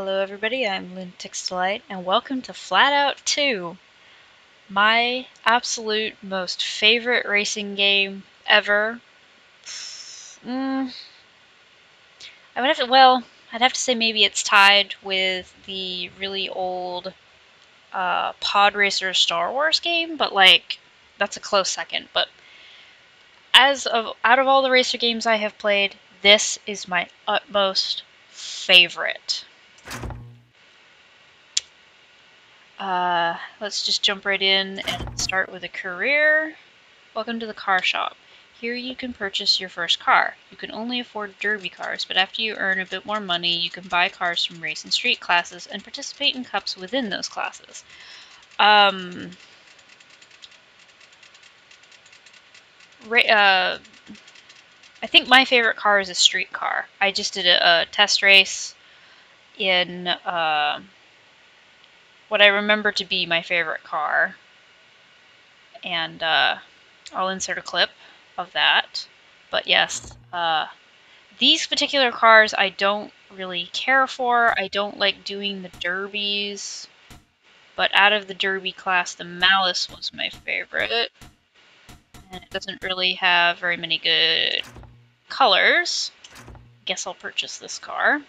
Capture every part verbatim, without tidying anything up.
Hello everybody, I'm Lunatix Delight, and welcome to Flatout two, my absolute most favorite racing game ever. Mm, I would have to, well, I'd have to say maybe it's tied with the really old uh, Pod Racer Star Wars game, but like, that's a close second. But as of, out of all the racer games I have played, this is my utmost favorite. Uh, let's just jump right in and start with a career. Welcome to the car shop. Here you can purchase your first car. You can only afford derby cars, but after you earn a bit more money, you can buy cars from race and street classes and participate in cups within those classes. Um, ra uh, I think my favorite car is a street car. I just did a, a test race in uh, what I remember to be my favorite car, and uh, I'll insert a clip of that. But yes, uh, these particular cars I don't really care for. I don't like doing the derbies, but out of the derby class, the Malice was my favorite, and it doesn't really have very many good colors. Guess I'll purchase this car.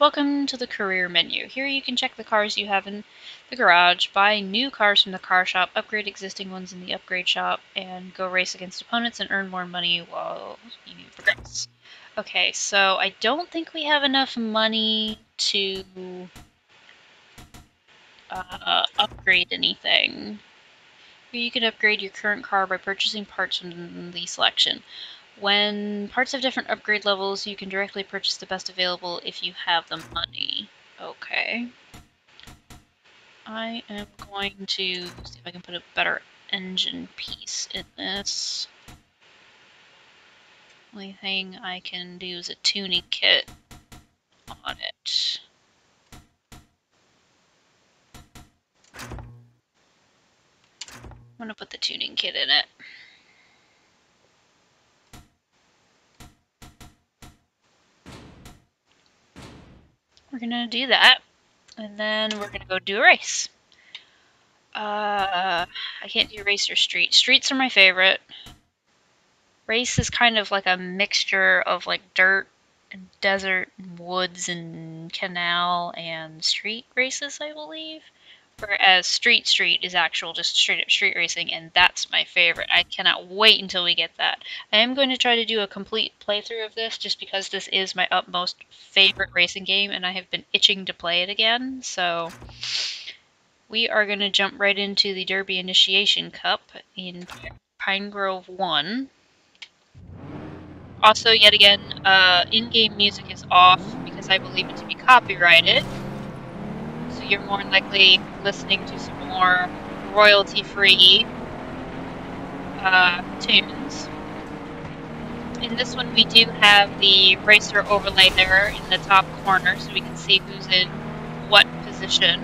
Welcome to the career menu. Here you can check the cars you have in the garage, buy new cars from the car shop, upgrade existing ones in the upgrade shop, and go race against opponents and earn more money while you progress. Okay, so I don't think we have enough money to uh, upgrade anything. Here you can upgrade your current car by purchasing parts from the selection. When parts have different upgrade levels, you can directly purchase the best available if you have the money. Okay. I am going to see if I can put a better engine piece in this. Only thing I can do is a tuning kit on it. I'm gonna put the tuning kit in it. We're gonna do that, and then we're gonna go do a race. Uh, I can't do race or street. Streets are my favorite. Race is kind of like a mixture of like dirt and desert and woods and canal and street races, I believe. Whereas street street is actual just straight up street racing, and that's my favorite. I cannot wait until we get that. I am going to try to do a complete playthrough of this just because this is my utmost favorite racing game and I have been itching to play it again. So we are going to jump right into the Derby Initiation Cup in Pine Grove one. Also, yet again, uh, in-game music is off because I believe it to be copyrighted. So you're more than likely listening to some more royalty-free uh, tunes. In this one we do have the racer overlay there in the top corner so we can see who's in what position.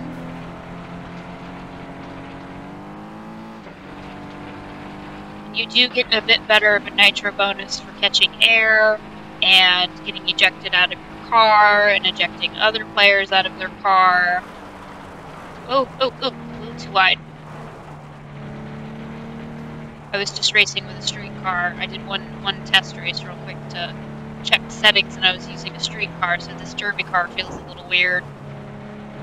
You do get a bit better of a nitro bonus for catching air and getting ejected out of your car and ejecting other players out of their car. Oh, oh, oh, a little too wide. I was just racing with a street car. I did one, one test race real quick to check settings, and I was using a street car, so this derby car feels a little weird.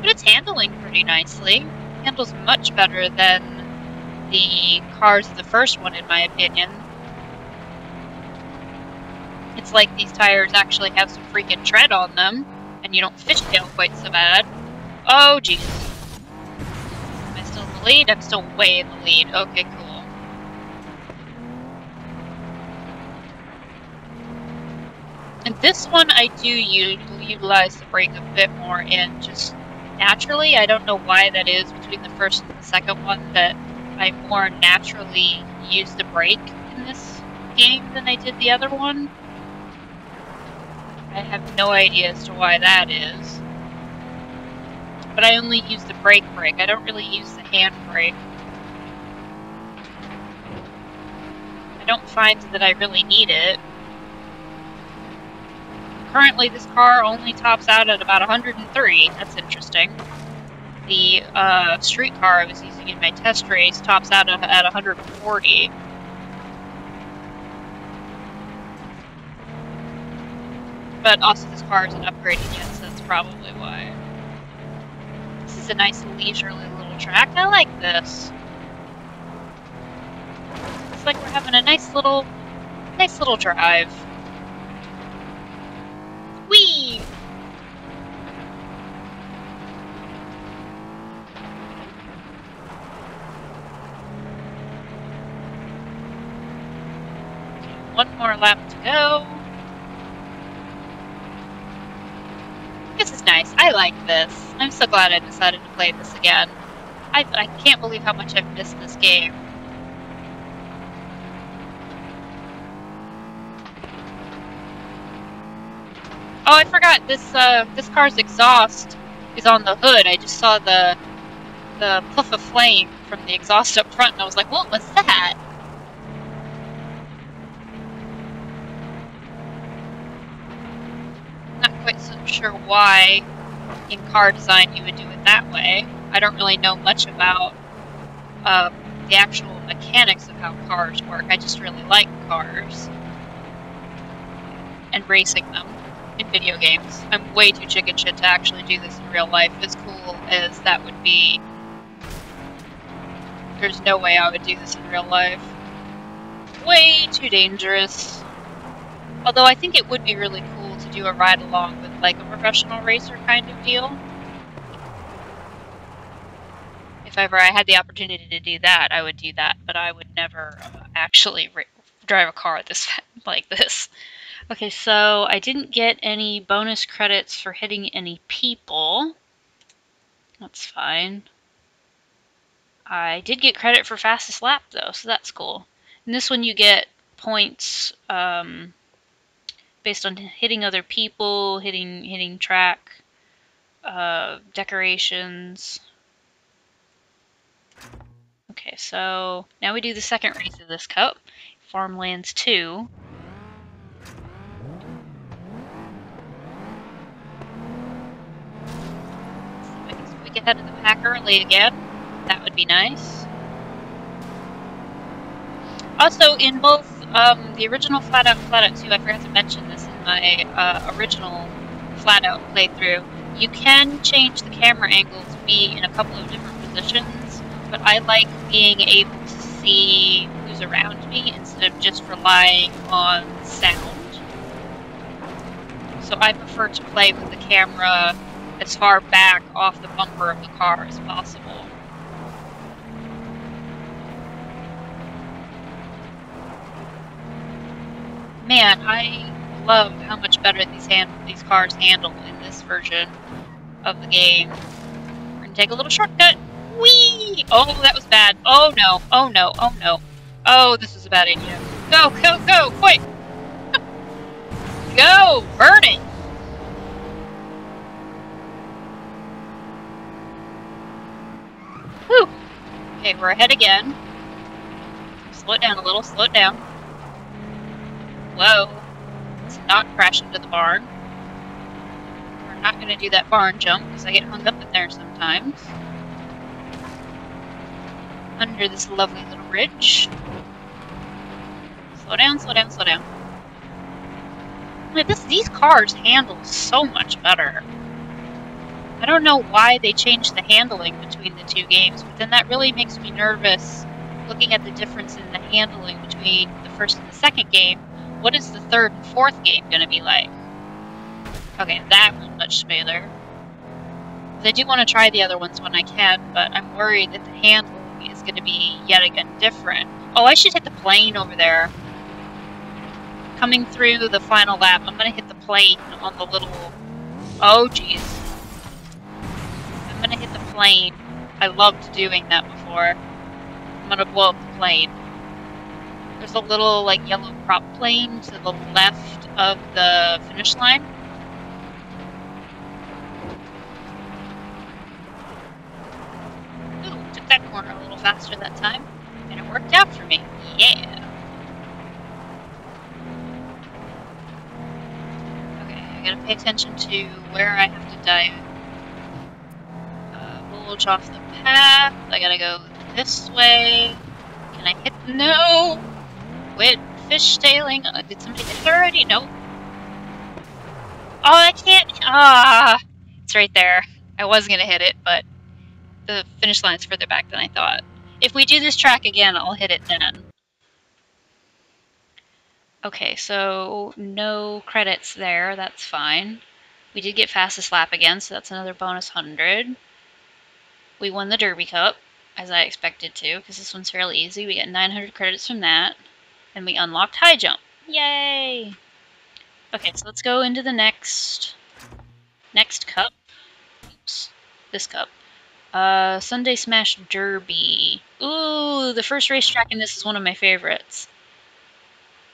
But it's handling pretty nicely. It handles much better than the cars of the first one, in my opinion. It's like these tires actually have some freaking tread on them, and you don't fishtail quite so bad. Oh, Jesus. Lead? I'm still way in the lead. Okay, cool. And this one I do utilize the brake a bit more in just naturally. I don't know why that is between the first and the second one, that I more naturally use the brake in this game than I did the other one. I have no idea as to why that is. But I only use the brake brake. I don't really use the hand brake. I don't find that I really need it. The currently this car only tops out at about one hundred and three. That's interesting. The uh, street car I was using in my test race tops out at, at one hundred and forty. But also this car isn't upgraded yet, so that's probably why. This is a nice leisurely little track. I like this. It's like we're having a nice little, nice little drive. Whee! One more lap to go. This is nice. I like this. I'm so glad I decided to play this again. I, I can't believe how much I've missed this game. Oh, I forgot this. Uh, this car's exhaust is on the hood. I just saw the the puff of flame from the exhaust up front, and I was like, "What was that?" Not quite so sure why in car design you would do it that way. I don't really know much about uh, the actual mechanics of how cars work. I just really like cars and racing them in video games. I'm way too chicken shit to actually do this in real life. As cool as that would be, there's no way I would do this in real life. Way too dangerous. Although I think it would be really cool to do a ride along with like a professional racer kind of deal. If ever I had the opportunity to do that, I would do that, but I would never uh, actually ra drive a car this like this. Okay, so I didn't get any bonus credits for hitting any people. That's fine. I did get credit for fastest lap, though, so that's cool. In this one you get points um, based on hitting other people, hitting, hitting track, uh, decorations. Okay, so now we do the second race of this cup, Farmlands two. Get ahead of the pack early again. That would be nice. Also, in both um, the original Flatout and Flatout two, I forgot to mention this in my uh, original Flatout playthrough, you can change the camera angle to be in a couple of different positions, but I like being able to see who's around me instead of just relying on sound. So I prefer to play with the camera as far back off the bumper of the car as possible. Man, I love how much better these hand these cars handle in this version of the game. We're gonna take a little shortcut. Whee! Oh, that was bad. Oh no, oh no, oh no. Oh, this was a bad idea. Go, go, go, quick! Go, burn it! Whew. Okay, we're ahead again. Slow it down a little, slow it down. Whoa. Let's not crash into the barn. We're not going to do that barn jump, because I get hung up in there sometimes. Under this lovely little ridge. Slow down, slow down, slow down. Man, this, these cars handle so much better. I don't know why they changed the handling between the two games, but then that really makes me nervous looking at the difference in the handling between the first and the second game. What is the third and fourth game going to be like? Okay, that one's much smoother. I do want to try the other ones when I can, but I'm worried that the handling is going to be yet again different. Oh, I should hit the plane over there. Coming through the final lap, I'm going to hit the plane on the little... Oh, jeez. I'm gonna hit the plane. I loved doing that before. I'm gonna blow up the plane. There's a little, like, yellow prop plane to the left of the finish line. Ooh, took that corner a little faster that time. And it worked out for me. Yeah! Okay, I gotta pay attention to where I have to dive. Uh, bulge off the path. I gotta go this way. Can I hit? No! Quit fishtailing. Uh, did somebody hit it already? No. Oh, I can't. Ah! It's right there. I was gonna hit it, but the finish line's further back than I thought. If we do this track again, I'll hit it then. Okay, so no credits there, that's fine. We did get fastest lap again, so that's another bonus one hundred. We won the Derby Cup, as I expected to, because this one's fairly easy. We got nine hundred credits from that, and we unlocked high jump. Yay! Okay, so let's go into the next, next cup. Oops, this cup. Uh, Sunday Smash Derby. Ooh, the first racetrack in this is one of my favorites.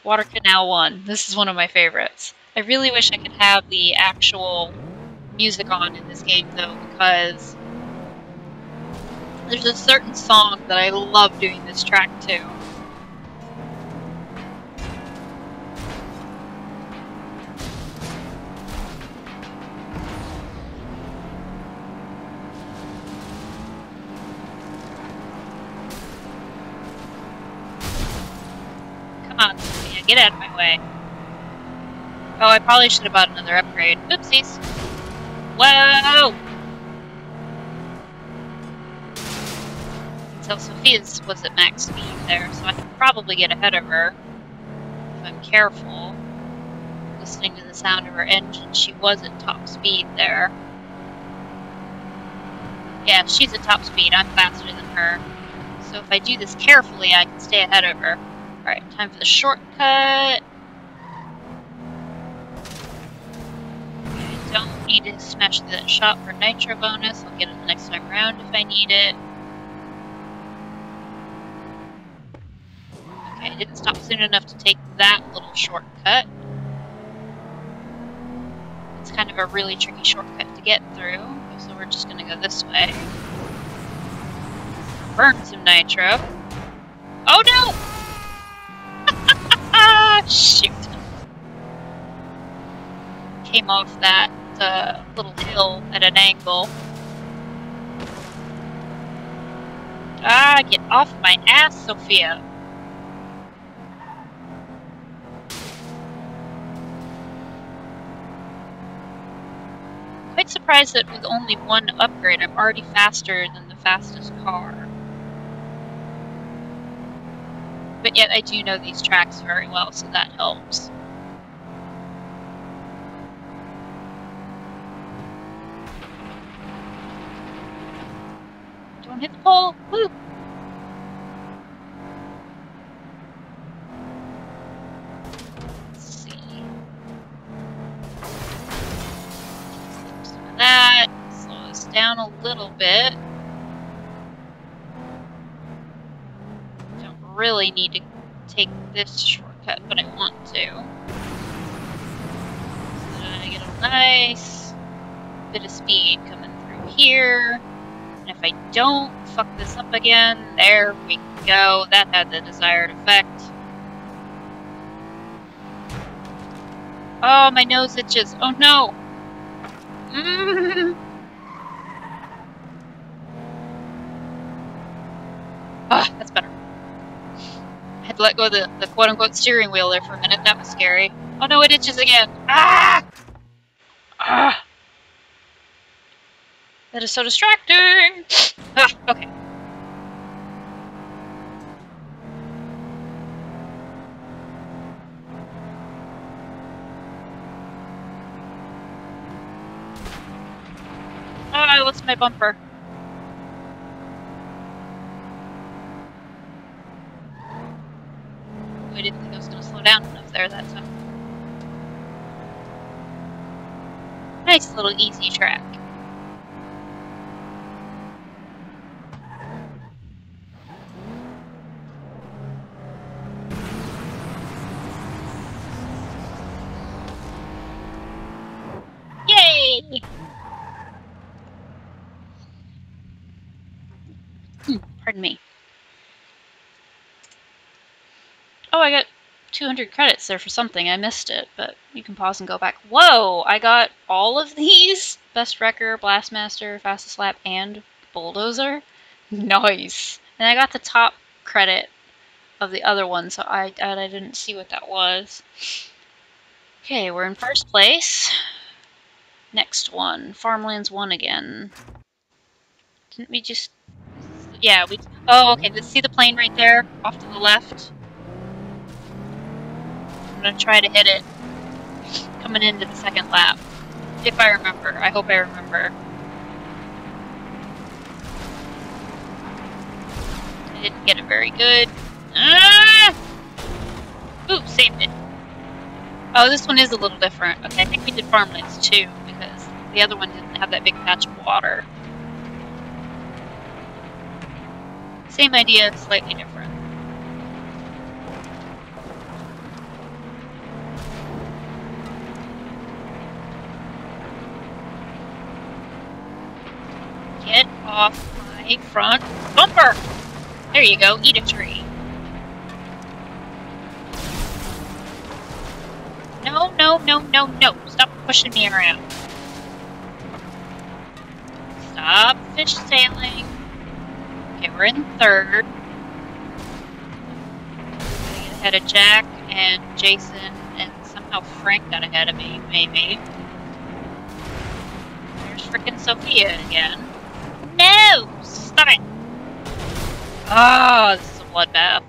Water Canal one. This is one of my favorites. I really wish I could have the actual music on in this game, though, because there's a certain song that I love doing this track to. Get out of my way. Oh, I probably should have bought another upgrade. Oopsies. Whoa! So Sophia's was at max speed there, so I can probably get ahead of her if I'm careful. Listening to the sound of her engine, she was at top speed there. Yeah, if she's at top speed, I'm faster than her. So if I do this carefully, I can stay ahead of her. Alright, time for the shortcut. I don't need to smash through that shop for nitro bonus. I'll get it the next time around if I need it. Okay, I didn't stop soon enough to take that little shortcut. It's kind of a really tricky shortcut to get through, so we're just gonna go this way. Burn some nitro. Oh no! Shoot. Came off that uh, little hill at an angle. Ah, get off my ass, Sophia. Quite surprised that with only one upgrade, I'm already faster than the fastest car. But yet, I do know these tracks very well, so that helps. Don't hit the pole! Woo! Let's see. Flip some of that. Slow this down a little bit. Really need to take this shortcut, but I want to. So that I get a nice bit of speed coming through here. And if I don't fuck this up again, there we go. That had the desired effect. Oh, my nose itches. Oh no! Mm-hmm. Ah, that's better. I had to let go of the, the quote-unquote steering wheel there for a minute. That was scary. Oh no, it itches again. Ah! Ah! That is so distracting! Ah, okay. Oh, I lost my bumper. I didn't think I was going to slow down enough there that time. Nice little easy track. Yay! Hmm, pardon me. Oh, I got two hundred credits there for something. I missed it, but you can pause and go back. Whoa! I got all of these? Best Wrecker, Blastmaster, Fastest Lap, and Bulldozer? Nice! And I got the top credit of the other one, so I, I didn't see what that was. Okay, we're in first place. Next one. Farmlands one again. Didn't we just... Yeah, we... Oh, okay, let's see the plane right there, off to the left. I'm gonna try to hit it coming into the second lap. If I remember. I hope I remember. I didn't get it very good. Ah! Oops, saved it. Oh, this one is a little different. Okay, I think we did Farmlands two, because the other one didn't have that big patch of water. Same idea, slightly different. Get off my front bumper! There you go, eat a tree. No, no, no, no, no. Stop pushing me around. Stop fish sailing. Okay, we're in third. I got ahead of Jack and Jason, and somehow Frank got ahead of me, maybe. There's frickin' Sophia again. No! Stop it! Oh, this is a bloodbath.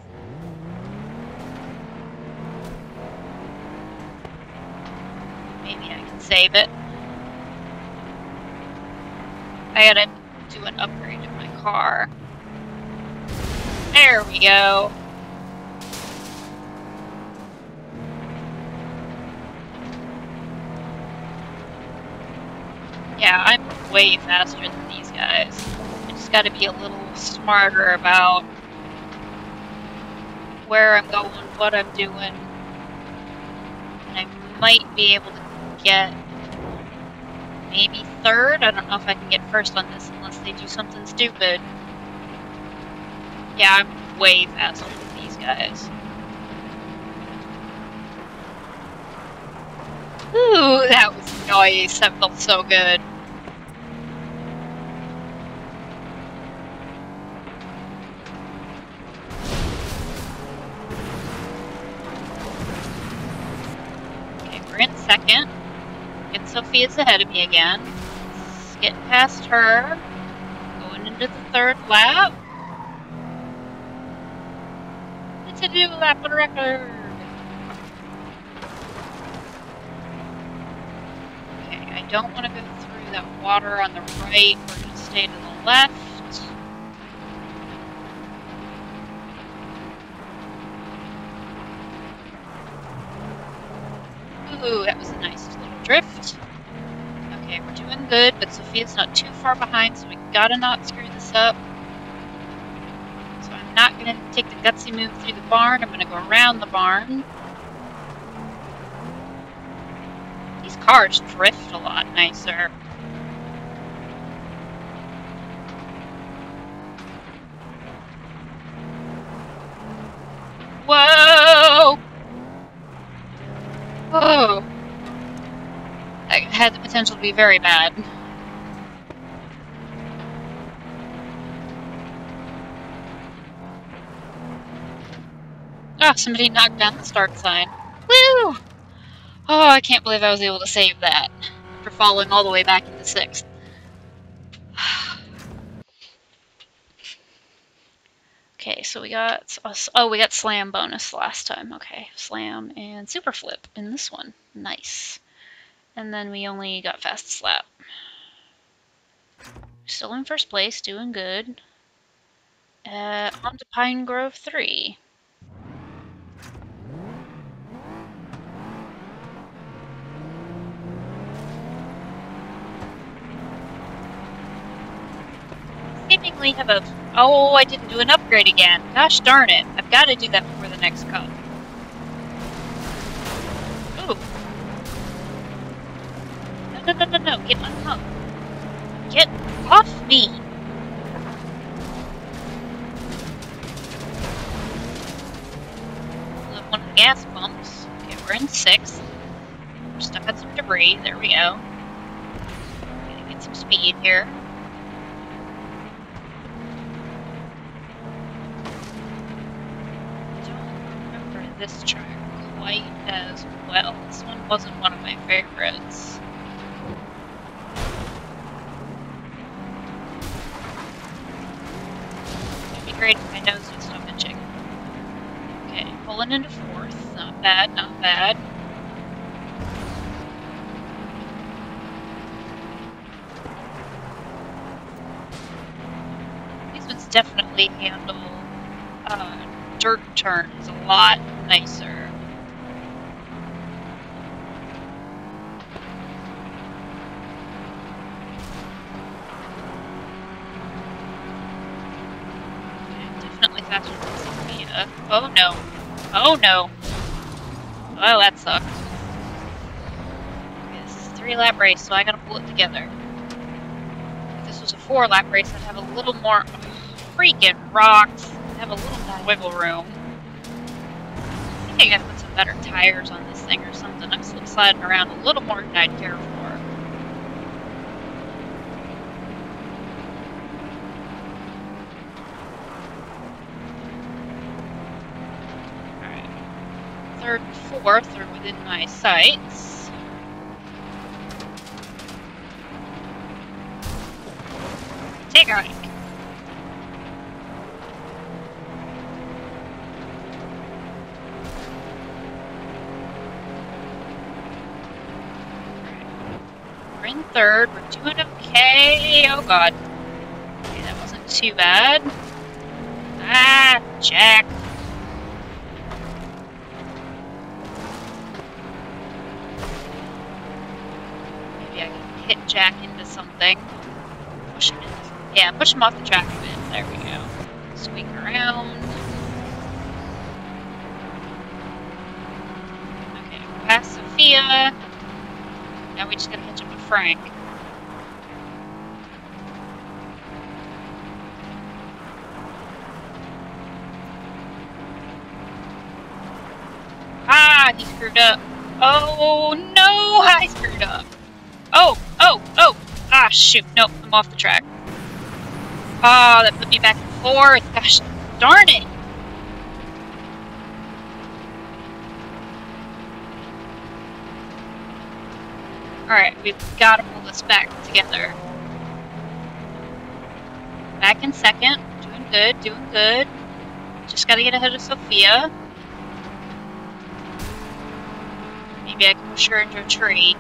Maybe I can save it. I gotta do an upgrade to my car. There we go. Yeah, I'm way faster than these guys. I just gotta be a little smarter about where I'm going, what I'm doing. And I might be able to get maybe third? I don't know if I can get first on this unless they do something stupid. Yeah, I'm way faster than these guys. Ooh, that was nice. That felt so good. Okay, we're in second. Get Sophia's ahead of me again. Let's get past her. Going into the third lap. To do lap on record. Okay, I don't want to go through that water on the right. We're gonna stay to the left. Ooh, that was a nice little drift. Okay, we're doing good, but Sophia's not too far behind, so we gotta not screw this up. I'm not going to take the gutsy move through the barn. I'm going to go around the barn. These cars drift a lot nicer. Whoa! Whoa! That had the potential to be very bad. Oh, somebody knocked down the start sign. Woo! Oh, I can't believe I was able to save that for falling all the way back into sixth. Okay, so we got... Oh, we got slam bonus last time. Okay, slam and super flip in this one. Nice. And then we only got fast slap. Still in first place, doing good. Uh, on to Pine Grove three. Seemingly have a... Oh, I didn't do an upgrade again. Gosh darn it. I've got to do that before the next cup. Ooh. No, no, no, no, no. Get unhooked. Get off me. One of the gas bombs. We're in sixth. We're stuck on some debris. There we go. Gonna get some speed here. I don't remember this track quite as well. This one wasn't one of my favorites. It'd be great if my nose would stop itching. Okay, pulling into fourth. Not bad, not bad. These ones definitely handle uh, dirt turns a lot nicer. Oh no. Oh no. Well, that sucked. This is a three lap race, so I gotta pull it together. If this was a four lap race, I'd have a little more freaking rocks. I'd have a little more wiggle room. I think I gotta put some better tires on this thing or something. I'm slip sliding around a little more than I'd care for. Third and fourth are within my sights. Take on it. We're in third. We're doing okay. Oh god. Okay, that wasn't too bad. Ah, Jack. Jack into something. Push him in. Yeah, push him off the track a bit. There we go. Swing around. Okay, past Sophia. Now we just gotta catch up with Frank. Ah, he screwed up. Oh no, I screwed up. Oh, oh, oh! Ah, shoot. Nope, I'm off the track. Ah, oh, that put me back and forth. Gosh darn it! Alright, we've got to pull this back together. Back in second. Doing good, doing good. Just gotta get ahead of Sophia. Maybe I can push her into a tree.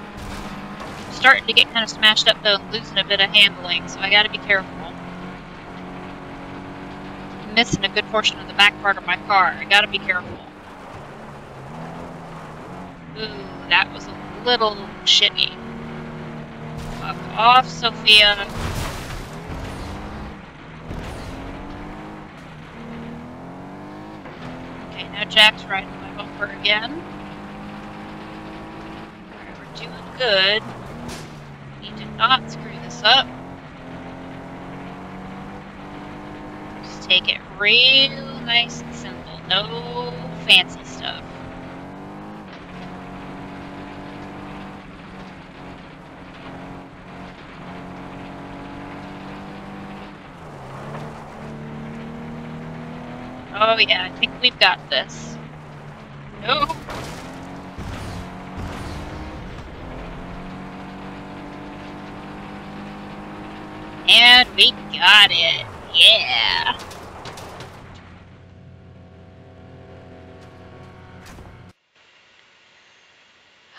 Starting to get kind of smashed up though, and losing a bit of handling, so I gotta be careful. I'm missing a good portion of the back part of my car. I gotta be careful. Ooh, that was a little shitty. Fuck off, Sophia. Okay, now Jack's riding my bumper again. Alright, we're doing good. Not screw this up. Just take it real nice and simple. No fancy stuff. Oh yeah, I think we've got this. No. And we got it. Yeah.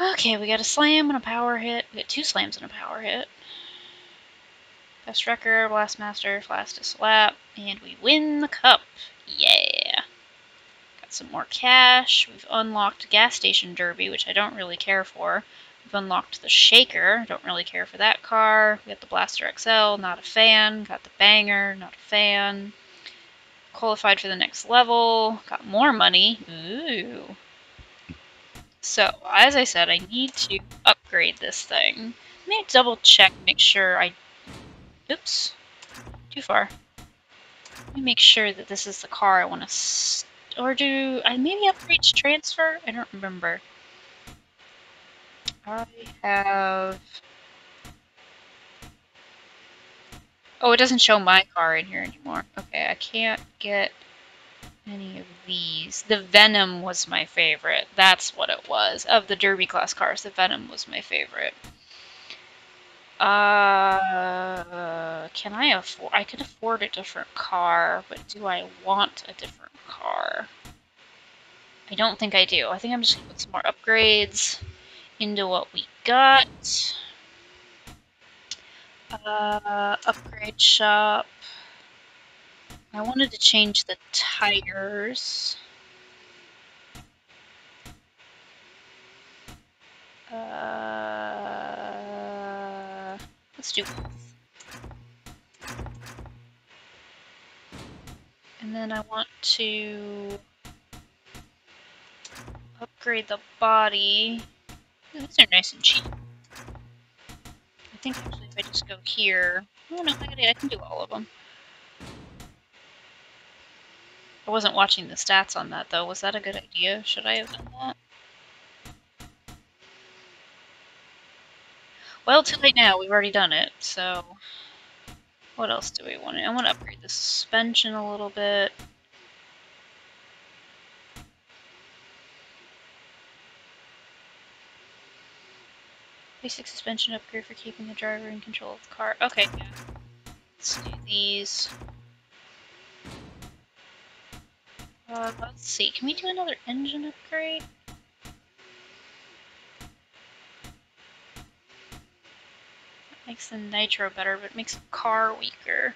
Okay, we got a slam and a power hit. We got two slams and a power hit. Best record, last master, fastest lap, and we win the cup. Yeah. Got some more cash. We've unlocked Gas Station Derby, which I don't really care for. We've unlocked the Shaker, don't really care for that car. We got the Blaster X L, not a fan. Got the Banger, not a fan. Qualified for the next level, got more money. Ooh. So, as I said, I need to upgrade this thing. Let me double check, make sure I... Oops. Too far. Let me make sure that this is the car I want to... Or do I maybe upgrade transfer? I don't remember. I have... Oh, it doesn't show my car in here anymore. Okay, I can't get any of these. The Venom was my favorite. That's what it was. Of the Derby class cars, the Venom was my favorite. Uh, can I afford... I could afford a different car, but do I want a different car? I don't think I do. I think I'm just going to put some more upgrades into what we got. Uh, upgrade shop. I wanted to change the tires. Uh, let's do both. And then I want to upgrade the body. Ooh, these are nice and cheap. I think actually if I just go here, oh no, I can do all of them. I wasn't watching the stats on that, though. Was that a good idea? Should I have done that? Well, too late now. We've already done it, so... What else do we want? I want to upgrade the suspension a little bit. Basic suspension upgrade for keeping the driver in control of the car. Okay, yeah. Let's do these. Uh, let's see, can we do another engine upgrade? That makes the nitro better, but it makes the car weaker.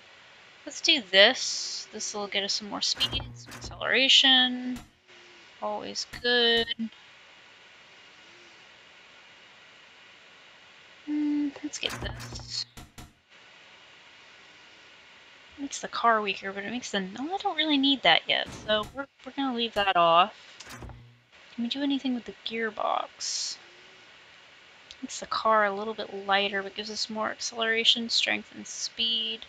Let's do this. This will get us some more speed, some acceleration. Always good. Mm, let's get this. It makes the car weaker, but it makes the... No, I don't really need that yet, so we're, we're going to leave that off. Can we do anything with the gearbox? Makes the car a little bit lighter, but gives us more acceleration, strength, and speed.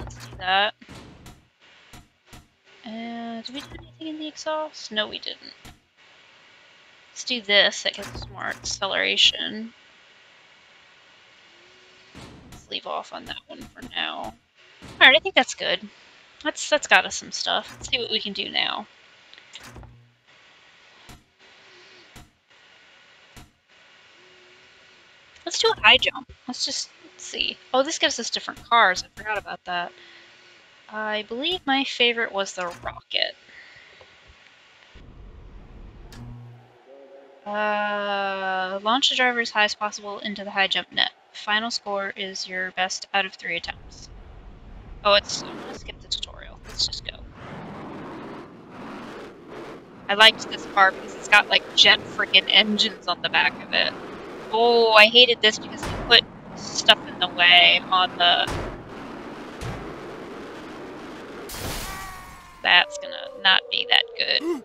Let's do that. Uh, did we do anything in the exhaust? No, we didn't. Let's do this. That gives us more acceleration. Let's leave off on that one for now. Alright, I think that's good. That's, that's got us some stuff. Let's see what we can do now. Let's do a high jump. Let's just let's see. Oh, this gives us different cars. I forgot about that. I believe my favorite was the rocket. Uh, launch the driver as high as possible into the high jump net. Final score is your best out of three attempts. Oh, it's, I'm gonna skip the tutorial. Let's just go. I liked this car because it's got like jet friggin' engines on the back of it. Oh, I hated this because they put stuff in the way on the... That's gonna not be that good.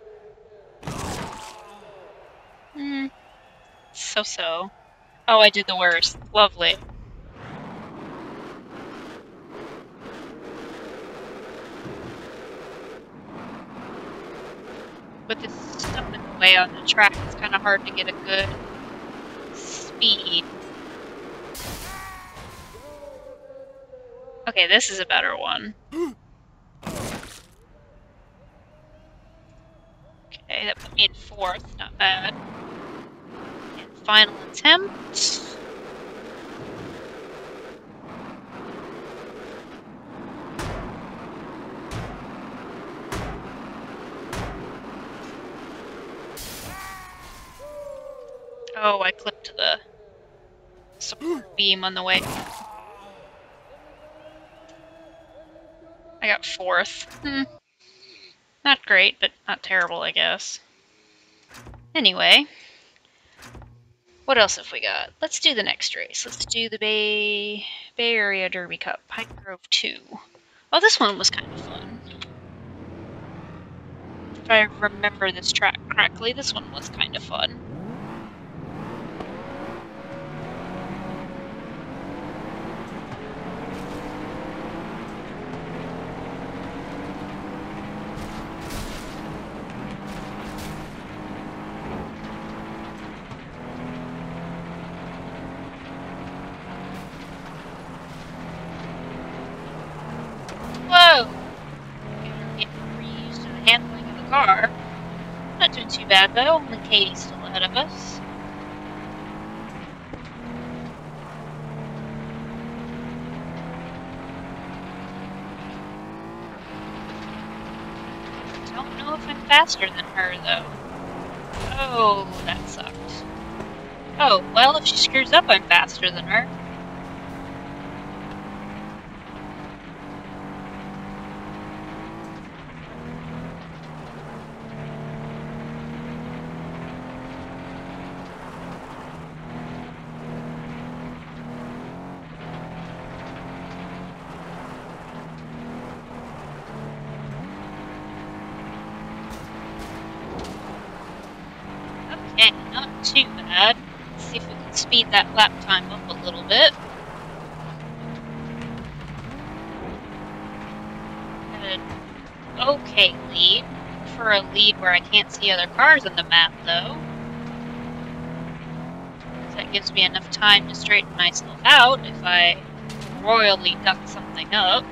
Hmm. So-so. Oh, I did the worst. Lovely. But this stuff in the way on the track, it's kind of hard to get a good speed. Okay, this is a better one. Okay, that put me in fourth, not bad. And final attempt. Oh, I clipped the support beam on the way. I got fourth. Hmm. Not great, but not terrible, I guess. Anyway. What else have we got? Let's do the next race. Let's do the Bay, Bay Area Derby Cup, Pike Grove two. Oh, this one was kind of fun. If I remember this track correctly, this one was kind of fun. car. Not doing too bad though, only Katie's still ahead of us. Don't know if I'm faster than her though. Oh, that sucked. Oh, well if she screws up I'm faster than her. Speed that lap time up a little bit. An okay lead. For a lead where I can't see other cars on the map though. So that gives me enough time to straighten myself out if I royally duck something up.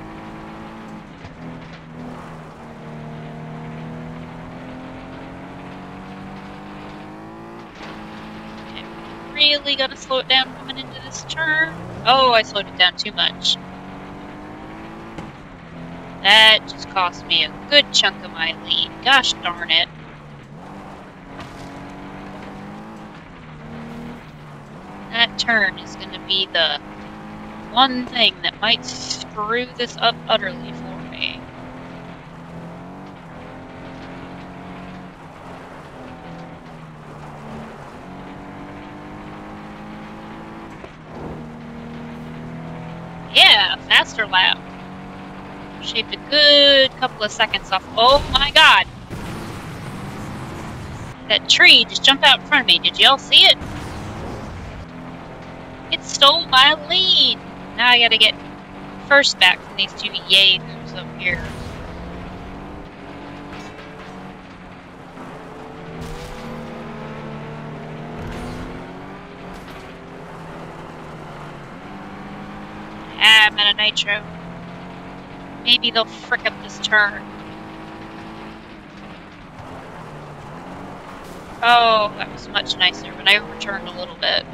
Really gotta slow it down coming into this turn. Oh, I slowed it down too much. That just cost me a good chunk of my lead. Gosh darn it. That turn is gonna be the one thing that might screw this up utterly for me. Faster lap. Shaved a good couple of seconds off. Oh my god! That tree just jumped out in front of me. Did y'all see it? It stole my lead! Now I gotta get first back from these two yahoos up here. I'm out of nitro. Maybe they'll frick up this turn. Oh, that was much nicer, but I overturned a little bit.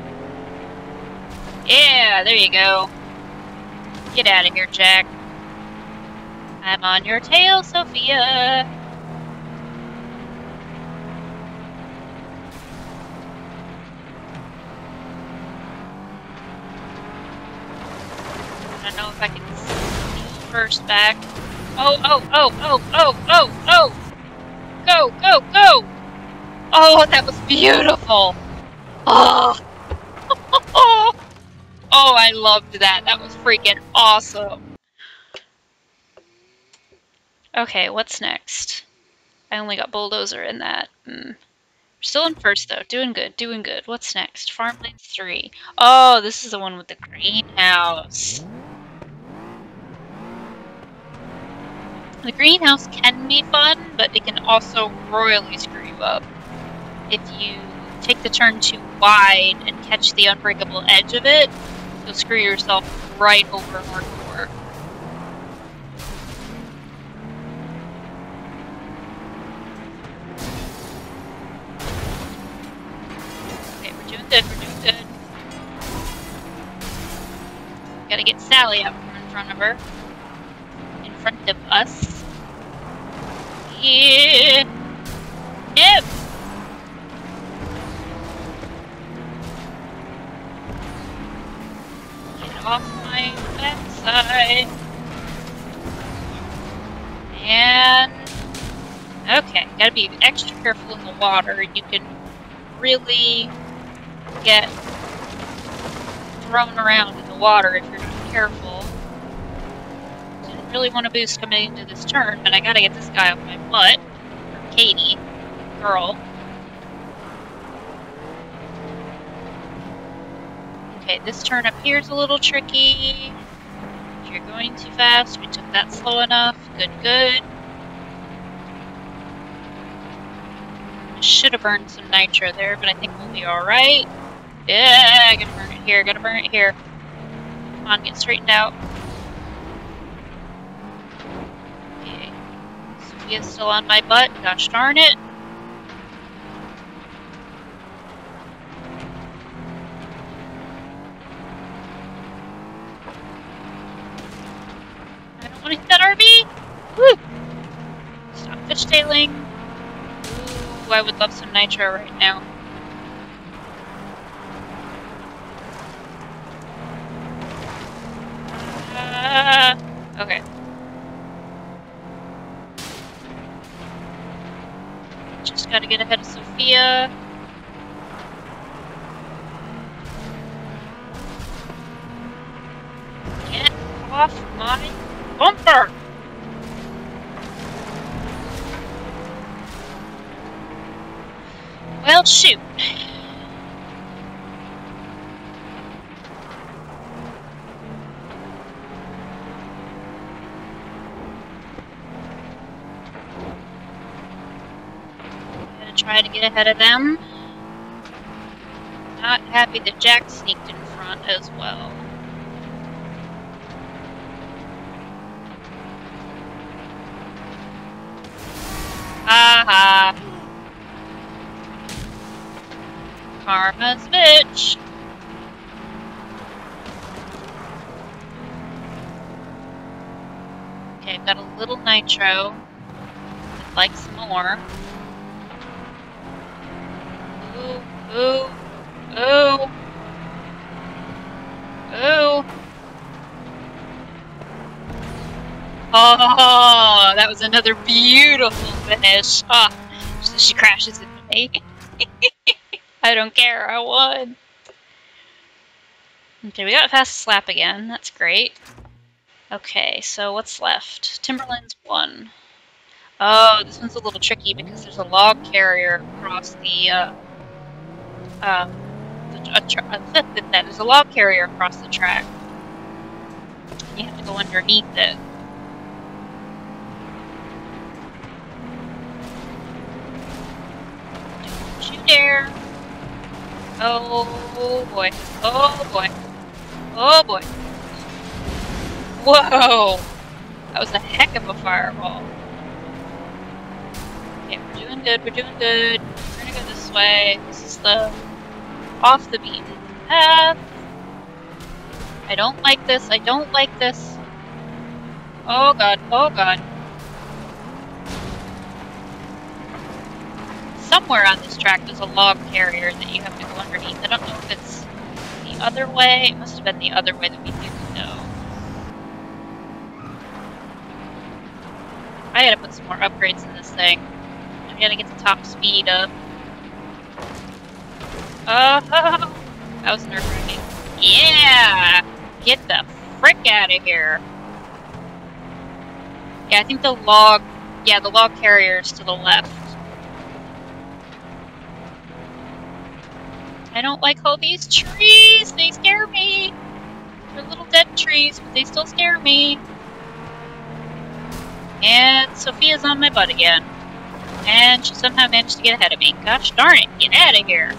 Yeah, there you go. Get out of here, Jack. I'm on your tail, Sophia. If I can see first back. Oh, oh, oh, oh, oh, oh, oh! Go, go, go! Oh, that was beautiful! Oh! Oh, I loved that. That was freaking awesome. Okay, what's next? I only got Bulldozer in that. Mm. Still in first, though. Doing good, doing good. What's next? Farmland three. Oh, this is the one with the greenhouse. The greenhouse can be fun, but it can also royally screw you up. If you take the turn too wide and catch the unbreakable edge of it, you'll screw yourself right over hardcore. Okay, we're doing good, we're doing good. Gotta get Sally out from in front of her. In front of us. Yeah. Yep. Get off my backside. And okay, gotta be extra careful in the water. You can really get thrown around in the water if you're not careful. Really want to boost coming into this turn, but I gotta get this guy off my butt. Katie, girl. Okay, this turn up here is a little tricky. If you're going too fast, we took that slow enough. Good, good. Should have burned some nitro there, but I think we'll be alright. Yeah, I gotta burn it here, gotta burn it here. Come on, get straightened out. Sophia's still on my butt, gosh darn it. I don't want to hit that R V! Woo! Stop fishtailing. Ooh, I would love some nitro right now. Uh, okay. Just gotta get ahead of Sophia. Get off my bumper! Well, shoot. Try to get ahead of them. Not happy that Jack sneaked in front as well. Aha! Karma's bitch! Okay, I've got a little nitro. I'd like some more. Ooh, ooh, ooh. Oh, that was another beautiful finish. Oh, so she crashes into me. I don't care, I won. Okay, we got a fast slap again. That's great. Okay, so what's left? Timberlands one. Oh, this one's a little tricky because there's a log carrier across the... Uh, Um, a that is a log carrier across the track. You have to go underneath it. Don't you dare! Oh boy! Oh boy! Oh boy! Whoa! That was a heck of a fireball. Okay, we're doing good. We're doing good. We're gonna go this way. This is the off the beaten path. I don't like this. I don't like this. Oh god. Oh god. Somewhere on this track there's a log carrier that you have to go underneath. I don't know if it's the other way. It must have been the other way that we didn't know. I gotta put some more upgrades in this thing. I'm gonna get the top speed up. Oh, that was nerve-wracking. Yeah! Get the frick out of here! Yeah, I think the log... Yeah, the log carrier is to the left. I don't like all these trees! They scare me! They're little dead trees, but they still scare me. And Sophia's on my butt again. And she somehow managed to get ahead of me. Gosh darn it! Get out of here!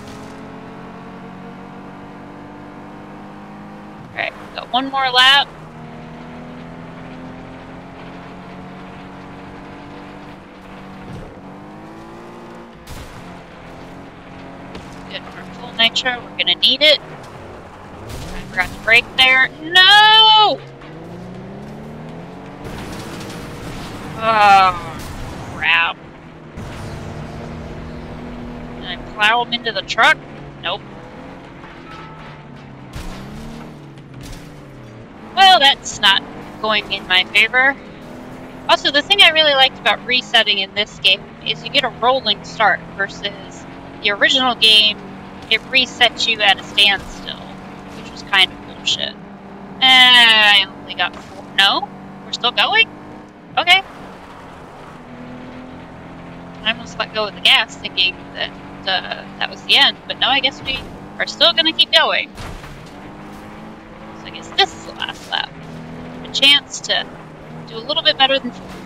Alright, got one more lap. Good for full nitro, we're gonna need it. I forgot the brake there. No! Oh, crap. Did I plow him into the truck? Nope. Well, that's not going in my favor. Also, the thing I really liked about resetting in this game is you get a rolling start versus the original game, it resets you at a standstill, which was kind of bullshit. Uh, I only got four. No? We're still going? Okay. I almost let go of the gas thinking that uh, that was the end, but no, I guess we are still going to keep going. This is the last lap. A chance to do a little bit better than fourth.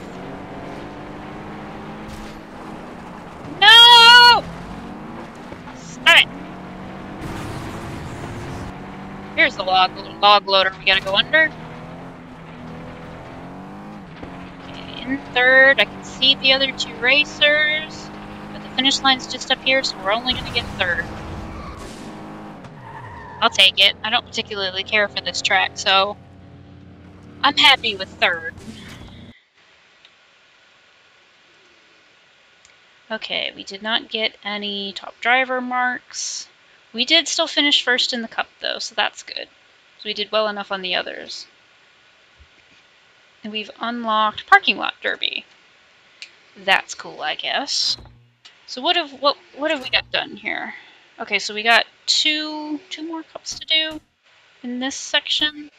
No! Stop it! Here's the log, log loader we gotta go under. Okay, in in third. I can see the other two racers, but the finish line's just up here, so we're only going to get third. I'll take it. I don't particularly care for this track, so I'm happy with third. Okay, we did not get any top driver marks. We did still finish first in the cup, though, so that's good. So we did well enough on the others. And we've unlocked Parking Lot Derby. That's cool, I guess. So what have what what have we got done here? Okay, so we got two two more cups to do in this section. Well,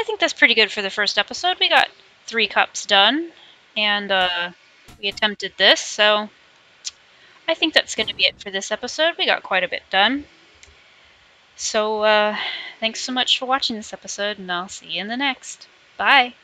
I think that's pretty good for the first episode. We got three cups done, and uh, we attempted this, so I think that's going to be it for this episode. We got quite a bit done. So uh, thanks so much for watching this episode, and I'll see you in the next. Bye!